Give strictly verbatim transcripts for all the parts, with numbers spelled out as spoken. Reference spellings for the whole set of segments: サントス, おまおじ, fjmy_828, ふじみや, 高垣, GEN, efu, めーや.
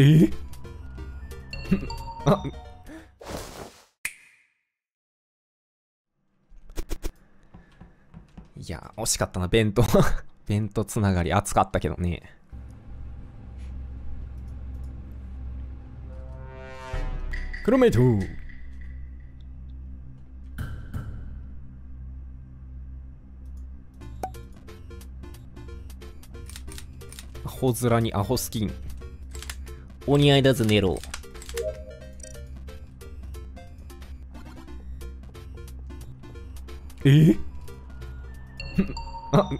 えあいや、惜しかったな、弁当。弁当つながり、熱かったけどね。クロメイトーアホ面にアホスキン。お似合いだぜ、ネロ。えあ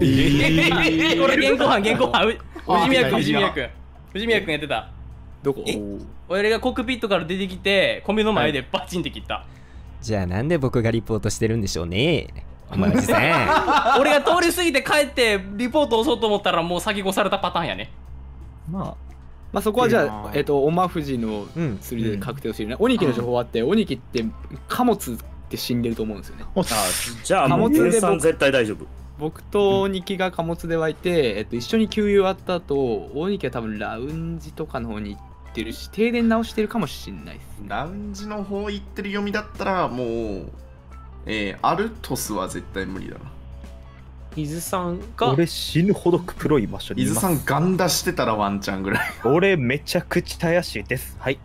えー、これ現行犯現行犯藤宮君藤宮君藤宮君やってた。どこ？俺がコックピットから出てきて米の前でバチンって切った、はい、じゃあなんで僕がリポートしてるんでしょうねお前さん俺が通り過ぎて帰ってリポートを押そうと思ったらもう先越されたパターンやね。まあまあそこはじゃあ、えっと、おまふじの釣りで確定をしてるね。鬼木の情報あって、鬼木って貨物って死んでると思うんですよね。じゃあ貨物で僕絶対大丈夫。僕と鬼木が貨物で湧いて、えっと、一緒に給油あった後、鬼木は多分ラウンジとかの方に行ってるし、停電直してるかもしれないです。ラウンジの方行ってる読みだったらもう、えー、アルトスは絶対無理だな。伊豆さんが俺死ぬほど黒い場所にいます。伊豆さんガン出してたらワンチャンぐらい。俺めちゃくちゃ怪しいです。はい。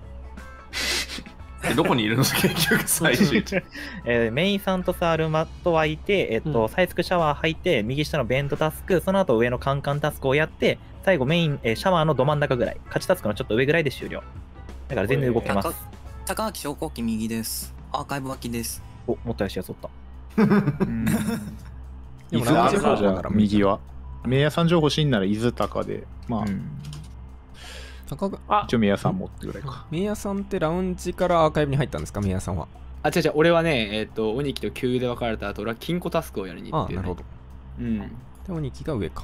どこにいるの結局最終的に、えー、メインさんとサールマとはいて、えっと、うん、サイスクシャワー履いて右下のベントタスク、その後上のカンカンタスクをやって最後メイン、えー、シャワーのど真ん中ぐらい、勝ちタスクのちょっと上ぐらいで終了だから全然動けます。高脇昇降機右です。アーカイブ脇です。おもったよしやそった伊豆高じゃ右は名屋さん情報欲しいんなら伊豆高でまあ、うん一応メイヤさん持ってぐらいか。メイヤさんってラウンジからアーカイブに入ったんですかメイヤさんは。あ違う違う俺はねえっ、ー、と鬼木と給油で別れた後俺は金庫タスクをやりに行ってる、ね、あなるほど。うんで鬼木が上か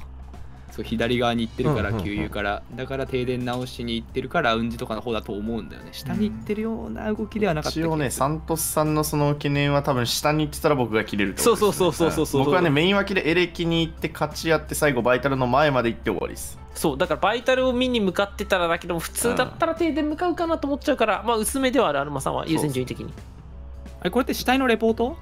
そう左側に行ってるから給油からだから停電直しに行ってるからラウンジとかの方だと思うんだよね。下に行ってるような動きではなかった、うん、一応ねサントスさんのその懸念は多分下に行ってたら僕が切れると思う、ね、そうそうそうそうそう僕はねメイン脇でエレキに行って勝ち合って最後バイタルの前まで行って終わりです。そうだからバイタルを見に向かってたらだけども普通だったら停電向かうかなと思っちゃうから、うん、まあ薄めではあるアルマさんは優先順位的に。あれこれって死体のレポート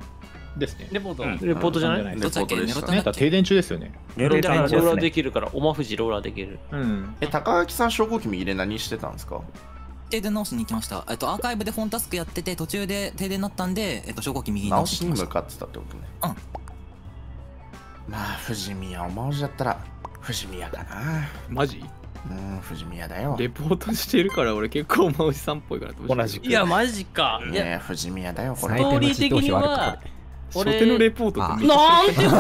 ですね。レポート、うん、レポートじゃない。どっちだっけ？ね、停電中ですよね。ローラーできるから、おまふじローラーできる。うん。え、高垣さん、昇降機右で何してたんですか？停電直しに行きました。えっと、アーカイブで本タスクやってて、途中で停電になったんで、えっと、昇降機右に直しに向かってたってことね。うん。まあ、富士宮、おまふじだったら、富士宮だな。マジ？うん、富士宮だよ。レポートしてるから俺結構おまふじさんっぽいから同じく。いや、マジか。いや、富士宮だよ。これ。ストーリー的には。初手のレポートってなんてこと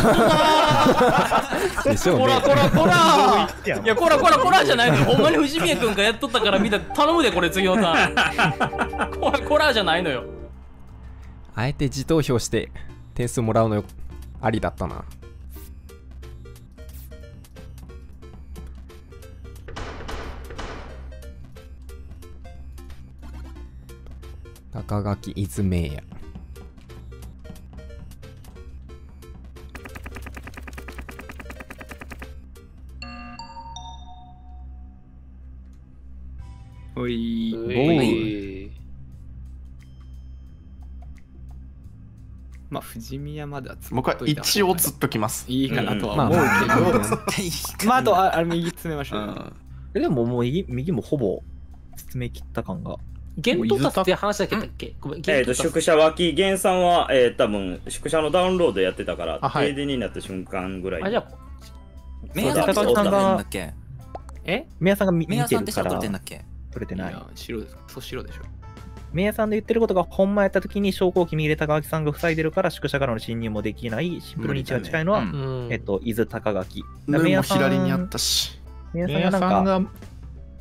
だ。こらこらこらいやこらこらこらじゃないのよ。ほんまに藤宮君がやっとったから見た頼むでこれ次のターン。こらこらじゃないのよ。あえて自投票して点数もらうのよありだったな。高垣伊豆名や。おいおいまあ富士宮までは僕は一応釣っときますいいかなとは思うけどまああとあれ右詰めましょう。でももう右もほぼ詰め切った感がゲントタスって話だけだっけ。えっと宿舎脇ゲンさんはえ多分宿舎のダウンロードやってたから停電になった瞬間ぐらい。あじゃあメイヤさんがえメイヤさんが見てるから取れてない。白です。そう白でしょ。メイヤさんで言ってることがほんまやったときに昇降機見入れた高垣さんが塞いでるから宿舎からの侵入もできない。シンプルに一番近いのは、うん、えっと伊豆高垣。メイヤさんも左にあったし。メイヤさんがなんか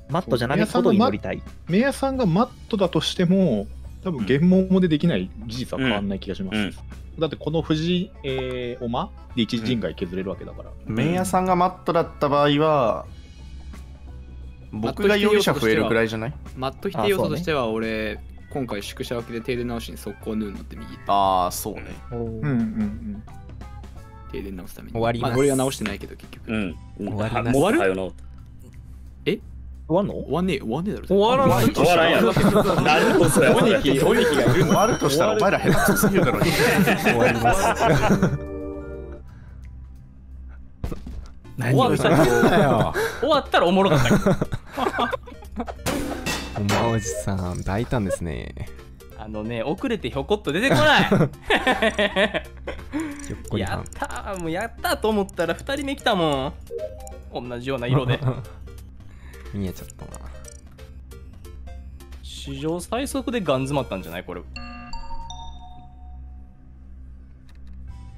マットじゃなくて外に乗りたい。メイヤさんがマットだとしても多分現問もでできない事実は変わんない気がします。うんうんうんだってこの藤、えー、おまで一陣街削れるわけだから。メイヤさんがマットだった場合は。僕が容疑者増えるくらいじゃない？マット否定要素としては俺、今回宿舎分けで停電直しに速攻縫うのって右。ああ、そうね。うんうんうん。停電直すために。終わります。俺が直してないけど結局。うん。終わります。終わる？え終わんの終わんねえ、終わんねえだろ。終わらない。終わらんやろ。何とそれ。ドニキ、ドニキがいる。終わるとしたらお前ら下手くそすぎるだろ。終わります。終わったよ。終わったらおもろかったけど。おまおじさん大胆ですね。あのね、遅れてひょこっと出てこない。やったー、もうやったーと思ったらふたりめ来たもん。同じような色で。見えちゃったな。史上最速でガン詰まったんじゃないこれ。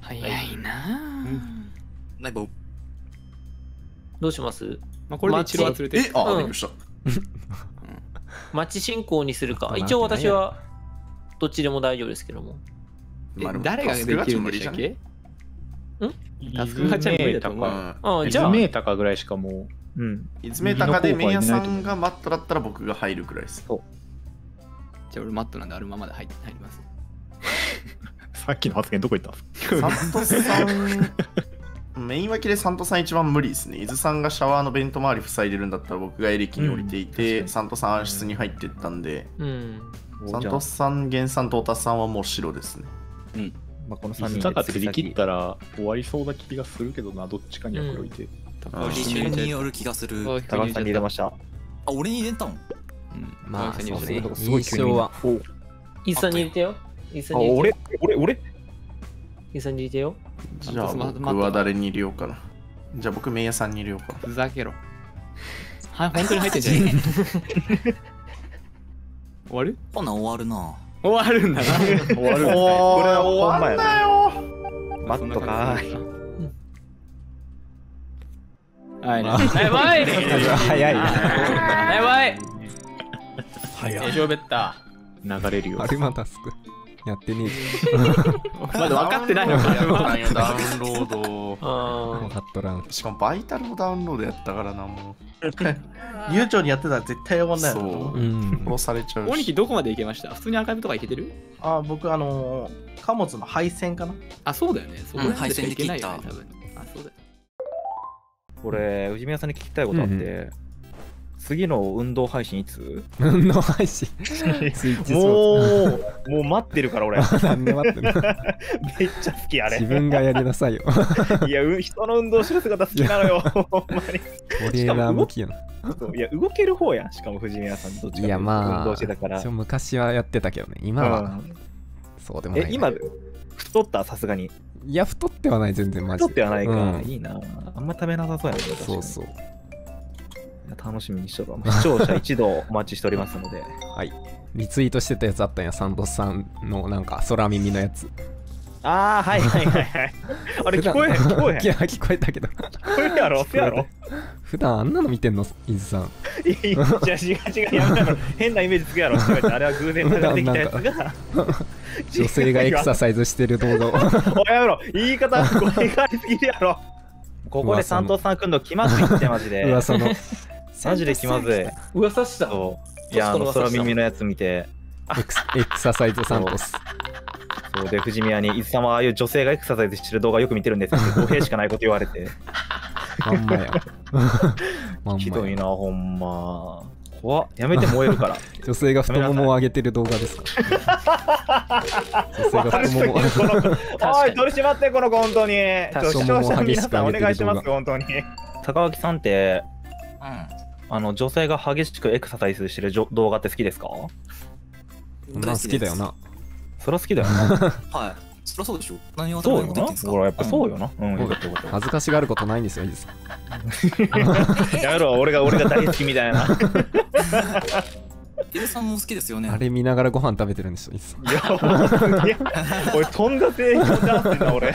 早いな。ナイボ。どうします？まあこれで一応忘れて。え、あ、わかりました。町進行にするか。一応私はどっちでも大丈夫ですけども。誰ができるんでしたっけ？ん？タスクがちゃん無理だと思う。あ、じゃあ。いずめたかぐらいしかもう。うん。いずめたかでメイヤさんがマットだったら僕が入るくらいです。じゃあ俺マットなんであるままで入って入ります。さっきの発言どこ行ったんですか？サントさん。メイン脇でサントさん一番無理ですね。伊豆さんがシャワーのベント周り塞いでるんだったら僕がエレキに降りていて、うん、サントさん暗室に入っていったんで、うん、サントさん、ゲンさんと太田さんはもう白ですね。うん、まあこのさんにんだから振り切ったら終わりそうな気がするけどな、どっちかにはこれ置いて。高橋さんによる気がする。高橋さんに入れました。あ、俺に入れたの？うん、まあ、そうね。すごい急に。伊豆さんに入れてよ。伊豆さんに入れてよ。あ、俺、俺、俺。伊豆さんに入れてよ。じゃあ僕は誰に入れようかな。じゃあ僕メイヤさんに入れようかな。ふざけろ。はい、本当に入ってんじゃねえ。終わる？ほな終わるな。終わるんだな。終わる。これは終わんなよ。マットかーい。はいな。やばい。早い。やばい。早い。しょべった。流れるよ。アルマタスク。やってねえ。まだ分かってないのかよ。ダウンロード。ああ。しかもバイタルもダウンロードやったからな、もう。悠長にやってたら絶対終わんないよ。そう。殺されちゃう。おにきどこまで行けました？普通にアーカイブとか行けてる？ああ、僕あの貨物の配線かな。あ、そうだよね。そこ配線で切った。あ、そうだ。これ宇治宮さんに聞きたいことあって。次の運動配信いつ？運動配信もうもう待ってるから俺。なんで待ってる？めっちゃ好きあれ。自分がやりなさいよ。いや人の運動する姿好きなのよ。ほんまに。しかも動きやな。いや動ける方や。しかも藤宮さんどっちか運動してたから。いやまあ昔はやってたけどね。今はそうでもない。え今太ったさすがに。いや太ってはない全然マジで。太ってはないか。いいな。あんま食べなさそうやね。そうそう。楽しみにしとるわ。視聴者一同お待ちしておりますので。はい。リツイートしてたやつあったんや、サンドさんのなんか空耳のやつ。ああ、はいはいはいはい。あれ聞こえへん、聞こえへん。いや、聞こえたけど。聞こえるやろ、やろ。普段あんなの見てんの、伊豆さん。いや、違う違う、やめろ。変なイメージつくやろ。あれは偶然流れてきたやつが。女性がエクササイズしてる動画を。おいやめろ、言い方、語弊がありすぎるやろ。ここでサンドさん来んの気まずいって、マジで。噂の。マジで気まずい。噂した。いや、あの空耳のやつ見て。エクササイズサントス。そうで、藤宮に、伊豆さんはああいう女性がエクササイズしてる動画よく見てるんですけど、語弊しかないこと言われて。まんまや。ひどいな、ほんま。怖っ。やめて燃えるから。女性が太ももを上げてる動画ですか。女性が太ももを上げてる動画。おい、取り締まって、この子、本当に。視聴者の皆さん、お願いします、本当に。高脇さんって、うん。あの女性が激しくエクササイズしてる動画って好きですか？好きだよな。そりゃ好きだよな。はい。そりゃそうでしょ。何をそうよな。ほらやっぱそうよな。うん。恥ずかしがることないんですよ。いいですか？やめろ。俺が俺が大好きみたいな。伊豆さんも好きですよね。あれ見ながらご飯食べてるんですよ。いや、俺とんだ性格だってな俺。